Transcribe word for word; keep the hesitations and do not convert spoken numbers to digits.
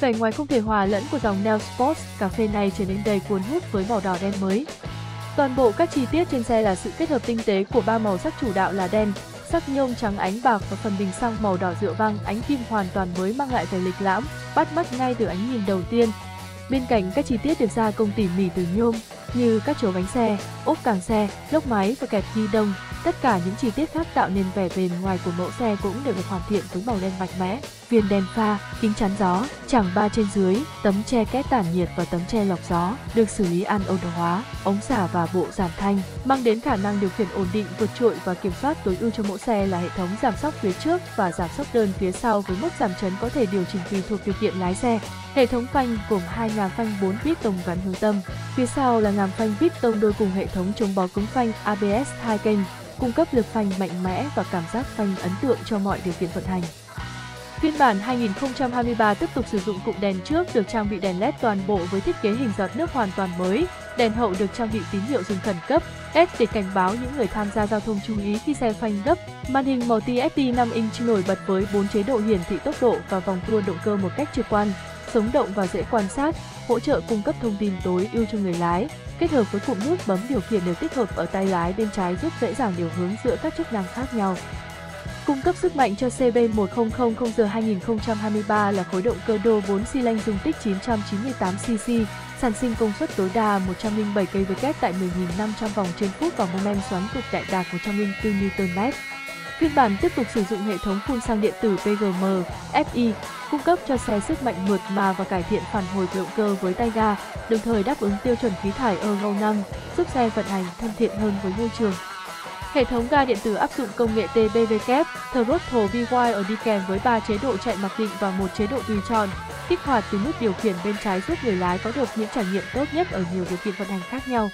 Vẻ ngoài không thể hòa lẫn của dòng Neo Sports Café này trở nên đầy cuốn hút với màu đỏ đen mới. Toàn bộ các chi tiết trên xe là sự kết hợp tinh tế của ba màu sắc chủ đạo là đen, sắc nhôm trắng ánh bạc và phần bình xăng màu đỏ rượu vang ánh kim hoàn toàn mới, mang lại vẻ lịch lãm, bắt mắt ngay từ ánh nhìn đầu tiên. Bên cạnh các chi tiết được gia công tỉ mỉ từ nhôm như các chấu bánh xe, ốp càng xe, lốc máy và kẹp ghi đông, tất cả những chi tiết khác tạo nên vẻ bề ngoài của mẫu xe cũng đều được hoàn thiện với màu đen mạnh mẽ. Viên đèn pha, kính chắn gió, chảng ba trên dưới, tấm che két tản nhiệt và tấm che lọc gió được xử lý ăn ổn hóa, ống xả và bộ giảm thanh, mang đến khả năng điều khiển ổn định vượt trội và kiểm soát tối ưu cho mẫu xe là hệ thống giảm sóc phía trước và giảm sóc đơn phía sau với mức giảm chấn có thể điều chỉnh tùy thuộc điều kiện lái xe. Hệ thống phanh gồm hai ngàm phanh bốn vít tông gắn hướng tâm, phía sau là ngàm phanh vít tông đôi cùng hệ thống chống bó cứng phanh a bê ét hai kênh, cung cấp lực phanh mạnh mẽ và cảm giác phanh ấn tượng cho mọi điều kiện vận hành. Phiên bản hai nghìn không trăm hai mươi ba tiếp tục sử dụng cụm đèn trước được trang bị đèn led toàn bộ với thiết kế hình giọt nước hoàn toàn mới, đèn hậu được trang bị tín hiệu dừng khẩn cấp S để cảnh báo những người tham gia giao thông chú ý khi xe phanh gấp. Màn hình Multi-ép tê năm inch nổi bật với bốn chế độ hiển thị tốc độ và vòng tua động cơ một cách trực quan, sống động và dễ quan sát, hỗ trợ cung cấp thông tin tối ưu cho người lái. Kết hợp với cụm nút bấm điều khiển được tích hợp ở tay lái bên trái giúp dễ dàng điều hướng giữa các chức năng khác nhau. Cung cấp sức mạnh cho xê bê một không không không R hai nghìn không trăm hai mươi ba là khối động cơ đô bốn xi lanh dung tích chín trăm chín mươi tám xê xê, sản sinh công suất tối đa một trăm lẻ bảy ki lô oát tại mười nghìn năm trăm vòng trên phút và mô men xoắn cực đại đạt một trăm lẻ bốn niu-tơn mét. Phiên bản tiếp tục sử dụng hệ thống phun xăng điện tử pê giê em ép i, cung cấp cho xe sức mạnh mượt mà và cải thiện phản hồi của động cơ với tay ga, đồng thời đáp ứng tiêu chuẩn khí thải Euro năm, giúp xe vận hành thân thiện hơn với môi trường. Hệ thống ga điện tử áp dụng công nghệ tê bê vê kép, Throttle by Wire đi kèm với ba chế độ chạy mặc định và một chế độ tùy chọn, kích hoạt từ nút điều khiển bên trái giúp người lái có được những trải nghiệm tốt nhất ở nhiều điều kiện vận hành khác nhau.